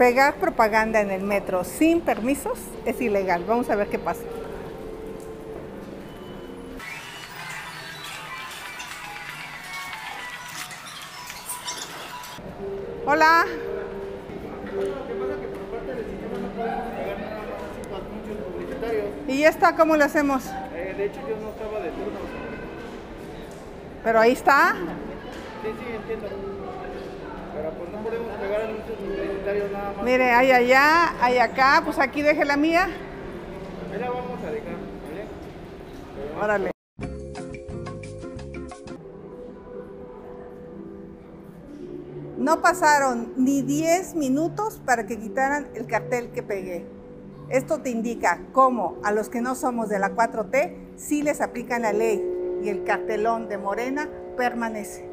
Pegar propaganda en el metro sin permisos es ilegal. Vamos a ver qué pasa. Hola. ¿Y esta cómo le hacemos? De hecho yo no estaba de turno. ¿Pero ahí está? Sí, entiendo. Pero pues no podemos pegar anuncios publicitarios nada más. Mire, hay allá, hay acá, pues aquí deje la mía. Ahí la vamos a dejar, ¿vale? Pero... Órale. No pasaron ni 10 minutos para que quitaran el cartel que pegué. Esto te indica cómo a los que no somos de la 4T sí les aplican la ley y el cartelón de Morena permanece.